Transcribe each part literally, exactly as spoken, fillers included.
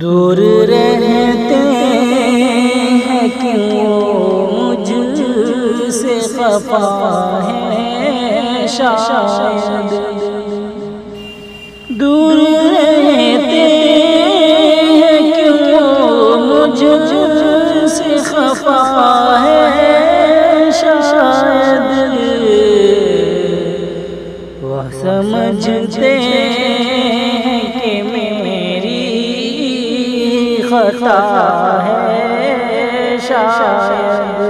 दूर रहते हैं क्यों मुझसे खफा है शायद, दूर रहते हैं क्यों मुझसे खफा है शायद, वह समझते हैं कि मेरी खता है शायद,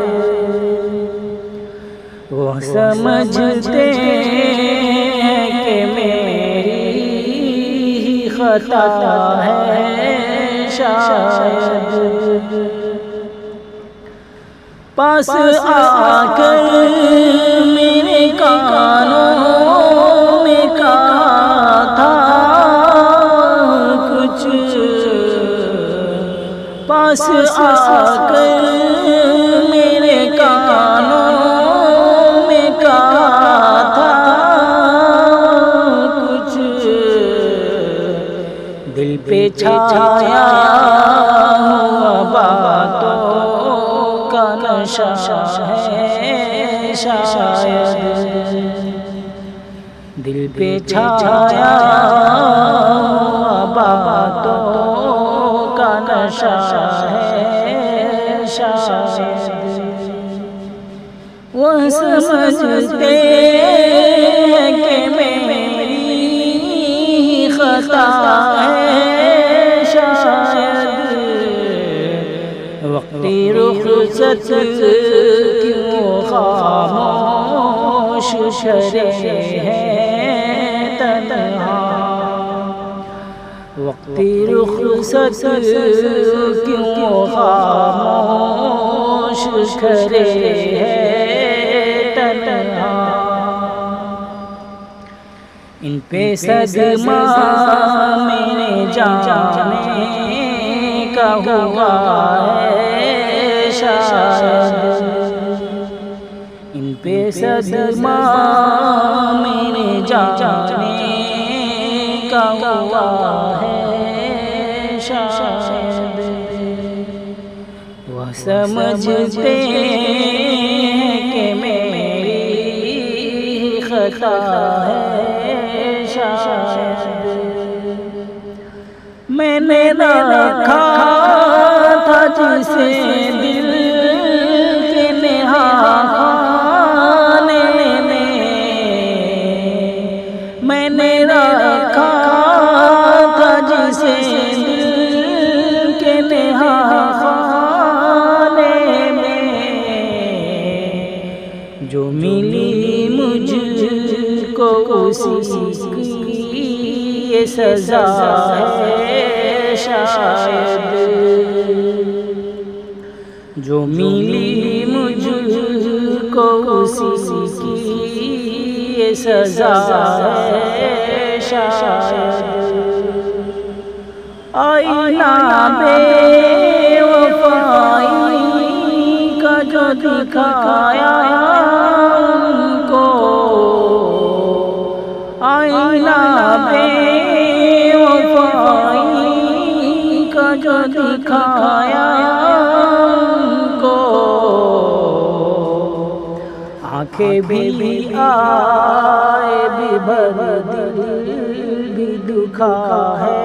वो समझते हैं कि मेरी खता है शायद। पास आकर मेरे कानों में कहा था कुछ, पास आकर मेरे कानों में कहा था कुछ, दिल पे छाया हुआ बातों का नशा है शायद, दिल पे छाया हुआ बातों का नशा है शायद। वह समझते हैं कि मेरी खता है शायद, वक्ती रुखसत क्यों खामोश शरे हैं तन्हा, वक्ती रुखसत क्यों खामोश करे है तन्हा। इन पे सदमा मेरे जाने का हुआ है शायद, इन पे सदमा मेरे जाने का हुआ है शायद, वह समझते हैं कि मेरी खता है शायद। मैंने रखा था जिसे दिल के निहाने में, मैंने रखा जिसे दिल के निहाने में, जो मिली मुझको उसी की ये सजा है शायद, जो मिली मुझको उसी की ये सजा है शायद। आईना बेवफाई का जो दिखाया उनको, आईना बेवफाई का जो दिखाया उनको, आंखें भी आए भी भर दिल भी दुखा है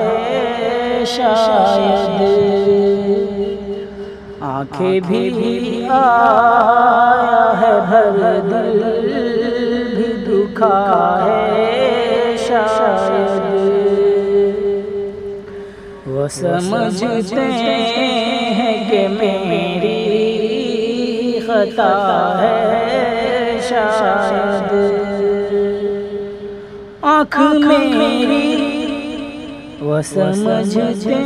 शायद, आंखें भी आया है भर दिल भी दुखा है शायद। वो समझते हैं कि मेरी खता है शायद, आँख मेरी वो समझते हैं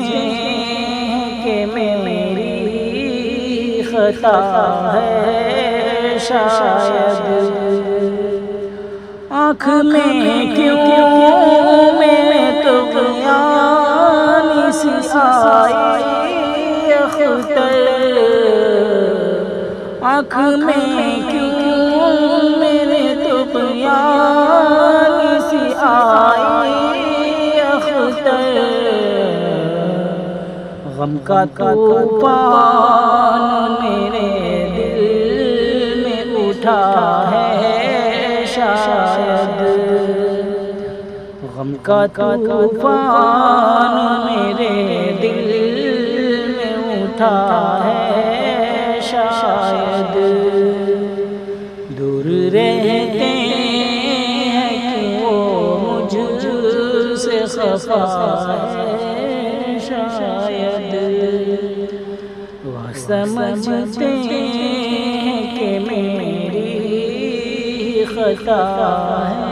कि मेरी खता है शायद। आँख में क्यों मैं तो आई अख्तर, आँख में क्यों मेरे तो बयानी सी आई, गम का तूफान मेरे दिल में उठा है शायद, गम का तूफान मेरे दिल में उठा है शायद। दूर रहते हैं कि वो मुझसे खफा है शायद, वह समझते हैं कि मेरी खता है